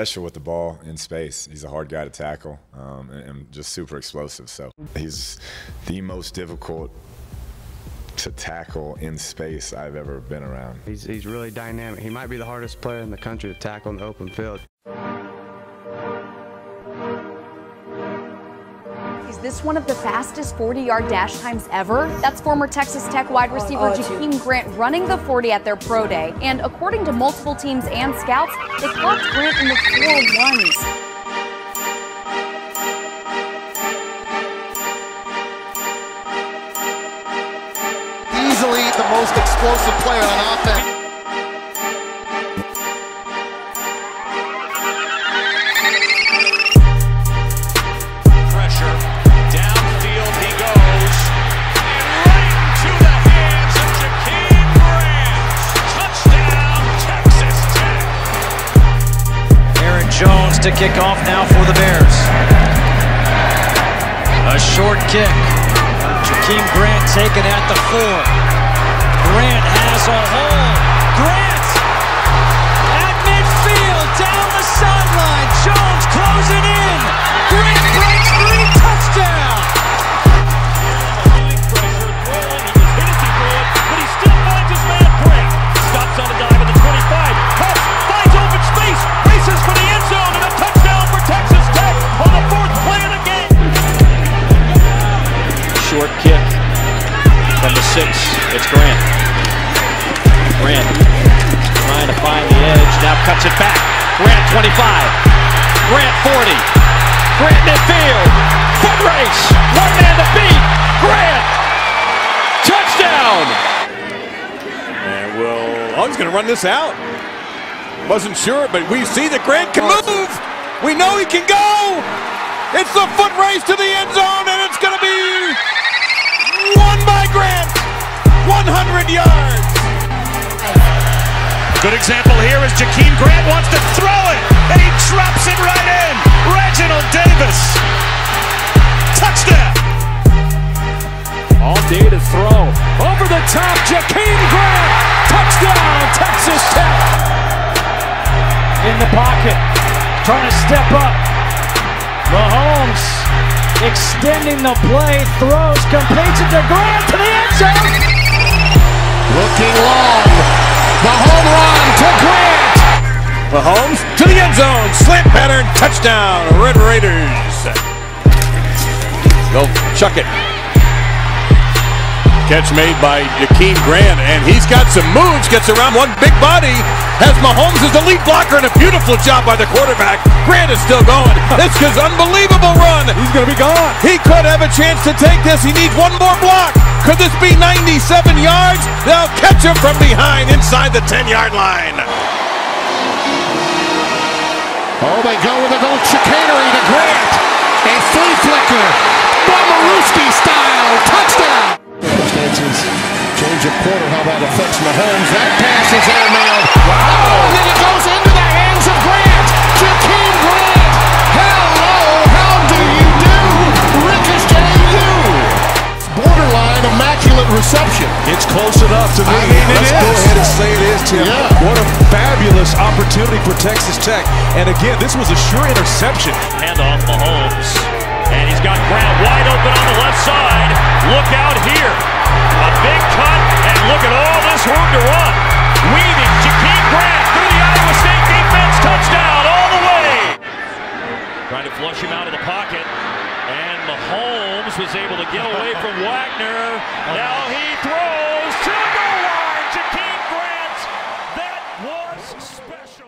special with the ball in space. He's a hard guy to tackle and just super explosive. So he's the most difficult to tackle in space I've ever been around. He's really dynamic. He might be the hardest player in the country to tackle in the open field. Is this one of the fastest 40-yard dash times ever? That's former Texas Tech wide receiver Jakeem Grant running the 40 at their pro day. And according to multiple teams and scouts, they clocked Grant in the 4.1s. Easily the most explosive player on offense. To kick off now for the Bears. A short kick. Jakeem Grant taken at the 4. Grant has a hole. Grant at midfield, down the sideline. Jones closing in. Grant breaks through, touchdown. Kick from the 6. It's Grant. Grant trying to find the edge. Now cuts it back. Grant 25. Grant 40. Grant midfield. Foot race. One man to beat. Grant. Touchdown. And Hugg's going to run this out. Wasn't sure, but we see that Grant can move. We know he can go. It's the foot race to the end zone, and it's going to be won by Grant, 100 yards. Good example here is Jakeem Grant wants to throw it, and he drops it right in. Reginald Davis, touchdown. All day to throw, over the top, Jakeem Grant, touchdown, Texas Tech. In the pocket, trying to step up, Mahomes. Extending the play, throws, completes it to Grant to the end zone. Looking long, the home run to Grant. Mahomes to the end zone, slant pattern, touchdown, Red Raiders. Go chuck it. Catch made by Jakeem Grant, and he's got some moves, gets around one big body. Has Mahomes as the lead blocker and a beautiful job by the quarterback. Grant is still going. This is unbelievable run. He's going to be gone. He could have a chance to take this. He needs one more block. Could this be 97 yards? They'll catch him from behind inside the 10-yard line. Oh, they go with a little chicanery to Grant. A flea flicker. Bomarooski style. Touchdown. Change of quarter. How that affects Mahomes. That pass is airmailed. Wow. Oh, and then it goes into the hands of Grant. Jakeem Grant. Hello. How do you do? Ricochet you. Borderline immaculate reception. It's close enough to me. I mean, let's go ahead and say it is, Tim. Yeah. What a fabulous opportunity for Texas Tech. And again, this was a sure interception. Hand off Mahomes. And he's got Grant wide open on the left side. Look out here. A big cut, and look at all this room to run. Weaving, Jakeem Grant through the Iowa State defense. Touchdown all the way. Trying to flush him out of the pocket. And Mahomes was able to get away from Wagner. Now he throws to the goal line. Jakeem Grant, that was special.